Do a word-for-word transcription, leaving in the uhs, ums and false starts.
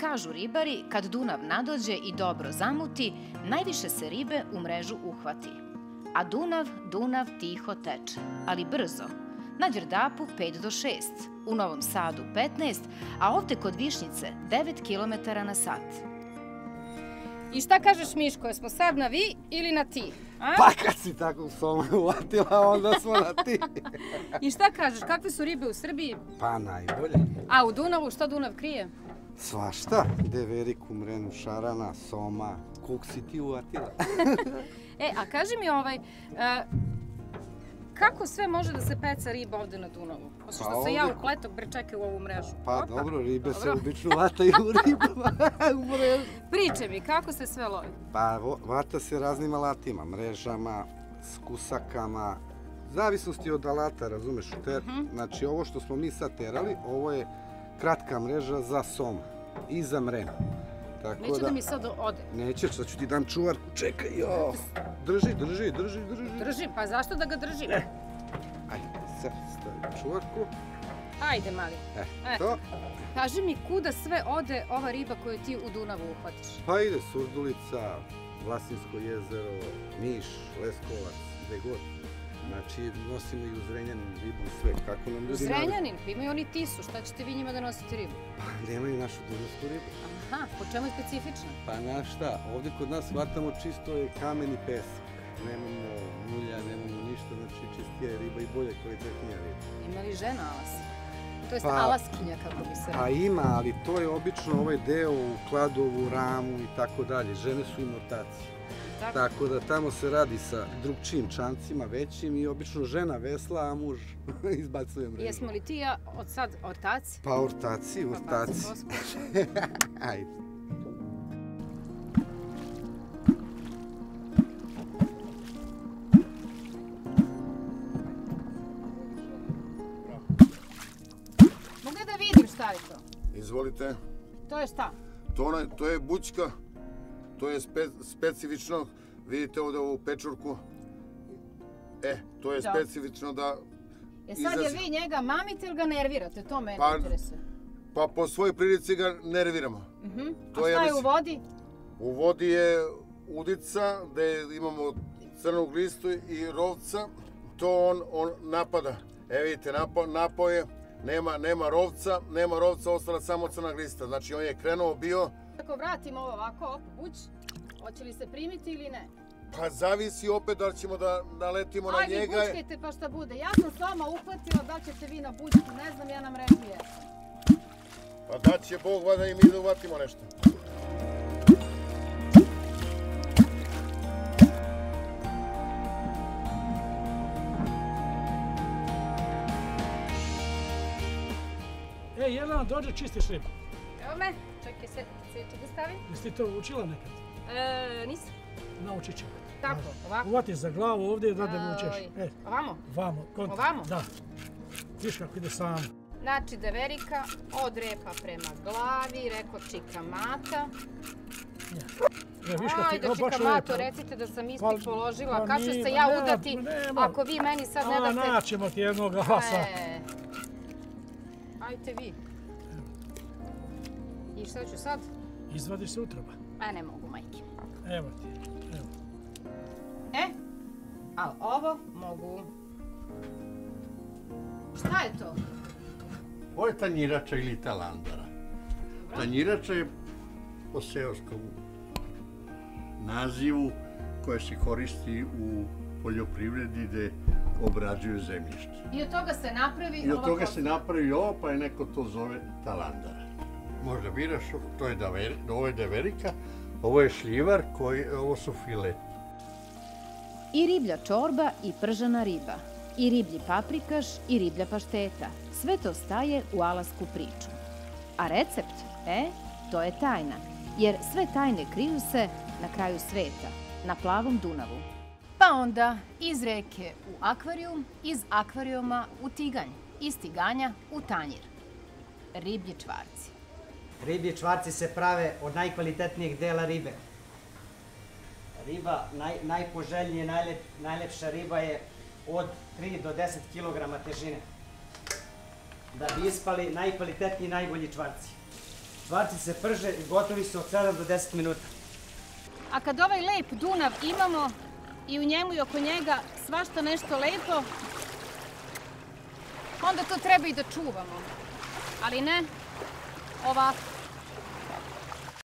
Kažu ribari, kad Dunav nadođe i dobro zamuti, najviše se ribe u mrežu uhvati. A Dunav, Dunav tiho teče, ali brzo. Na Đerdapu pet do šest, u Novom Sadu petnaest, a ovde kod Višnjice devet kilometara na sat. I šta kažeš, Miško, jesmo sad na vi ili na ti? Pa kad si tako u somu uvatila, onda smo na ti. I šta kažeš, kakve su ribe u Srbiji? Pa najbolje. A u Dunavu, šta Dunav krije? Svašta, deveriku, mrenu, šarana, soma, kuk si ti uvatila. E, a kaži mi ovaj, kako sve može da se peca riba ovde na Dunavu? Osim što sam ja u kletok brčeke u ovu mrežu. Pa dobro, ribe se obično vataju u ribama, u mrežu. Priče mi, kako se sve lovi? Pa vata se raznim alatima, mrežama, skusakama, zavisnosti od alata, razumeš? Znači, ovo što smo mi sad terali, ovo je kratka mreža za som i za mrenu. Neće da mi sad ode. Nećeš, sad ću ti dam čuvar. Čekaj, jo! Drži, drži, drži, drži. Drži, pa zašto da ga držim? Ajde, sad stavim čuvarku. Ajde, mali. To. Kaži mi kuda sve ode ova riba koju ti u Dunavu uhvatiš? Pa ide Surdulica, Vlasinsko jezero, Niš, Leskovac, gde god. Znači, nosimo i u Zrenjanin ribom sve. Kako nam ljudi... U Zrenjanin? Imaju oni Tisu, šta ćete vi njima da nosite ribu? Pa, nemaju našu dunavsku ribu. Aha, po čemu je specifično? Pa, na šta, ovde kod nas hvatamo čisto je kamen i pesak. Nemamo mulja, nemamo ništa, znači čistija je riba i bolje kvalitetnija riba. Ima li žena alasa? To je alaskinja, kako bi se rekao. Pa ima, ali to je obično ovaj deo u Kladovu, Ramu i tako dalje. Žene su imotacije. Tako da tamo se radi sa drugčijim čamcima, većim i obično žena vesla, a muž izbacuje mrežu. Jesmo li ti ja od sad ortaci? Pa ortaci, ortaci. Ajde. Mogu da vidim šta je to? Izvolite. To je šta? To je bućka. To je specifično, vidite ovde ovu pečurku, e, to je specifično da... E sad je vi njega mamite ili ga nervirate, to mene interesuje. Pa po svojoj prilici ga nerviramo. A šta je u vodi? U vodi je udica, gde imamo crnog listu i rovca, to on napada. E vidite, napao je, nema rovca, nema rovca, ostala samo crnog lista, znači on je krenuo bio... Ako vratim ovo ovako, op, uć, hoće li se primiti ili ne? Pa zavisi opet da li ćemo da naletimo na njega. Ajde, bučkajte pa šta bude. Ja sam s vama uhvatila da ćete vi na bučku, ne znam, ja nam rekli je. Pa da će Bog vada i mi da uhvatimo nešto. Ej, Jelena, dođe, čistiš ribu. Evo me. Čekaj, sve ću da stavim. Jesi ti to učila nekad? Eee, nisam. Naučit ćemo. Tako, ovako. Uvatiš za glavu ovdje da da vučeš. Ovamo? Ovamo. Ovamo? Da. Viš kako ide sam. Znači, deverika od repa prema glavi, reko čikamata. Ajde, čikamato, recite da sam ispit položila. Kad ću se ja udati ako vi meni sad ne date... A, naćemo ti jednog glasa. Ajde vi. I šta ću sad? Izvadiš se utroba. A ne mogu, majke. Evo ti, evo. E, ali ovo mogu. Šta je to? Ovo je tanjirača ili talandara. Tanjirača je po seoskom nazivu koja se koristi u poljoprivredi gde obrađuju zemljište. I od toga se napravi ovo? I od toga se napravi ovo, pa je neko to zove talandara. Možda biraš, ovo je deverika, ovo je šljivar, ovo su fileti. I riblja čorba i pržena riba, i riblji paprikaš i riblja pašteta. Sve to staje u alasku priču. A recept, e, to je tajna. Jer sve tajne kriju se na kraju sveta, na plavom Dunavu. Pa onda iz reke u akvarijum, iz akvarijuma u tiganj, iz tiganja u tanjir. Riblji čvarci. Riblji čvarci se prave od najkvalitetnijeg dela ribe. Riba, najpoželjnija, najlepša riba je od tri do deset kilograma težine. Da bi ispali najkvalitetniji, najbolji čvarci. Vartice prže i gotovi su od sedam do deset minuta. A kad ovaj lep Dunav imamo i u njemu i oko njega svašta nešto lepo, onda to treba i da čuvamo. Ali ne ovako.